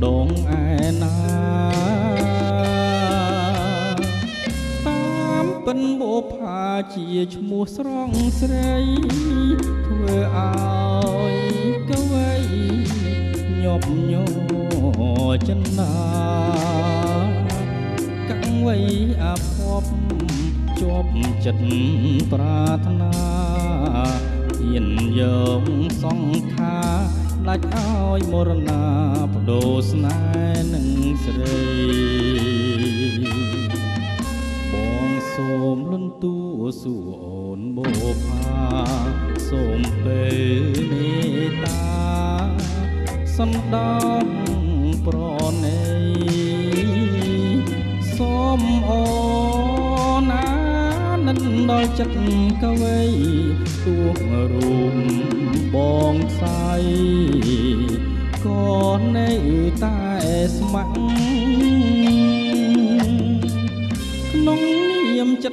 đống ai na bộ phà chia mùa song sray thưa ai câu ấy nhộp nhô chân na căng quay áp phop chộp chật prat na yên dòng song tha lạch ao mồ na đồ snai nâng sray xôm luân tu sù ổn bồ pha xôm bề mê ta sân đam pro này xôm ổn á nên đôi chất cao ấy tuồng rùm bong sai con này ta mặn nóng chất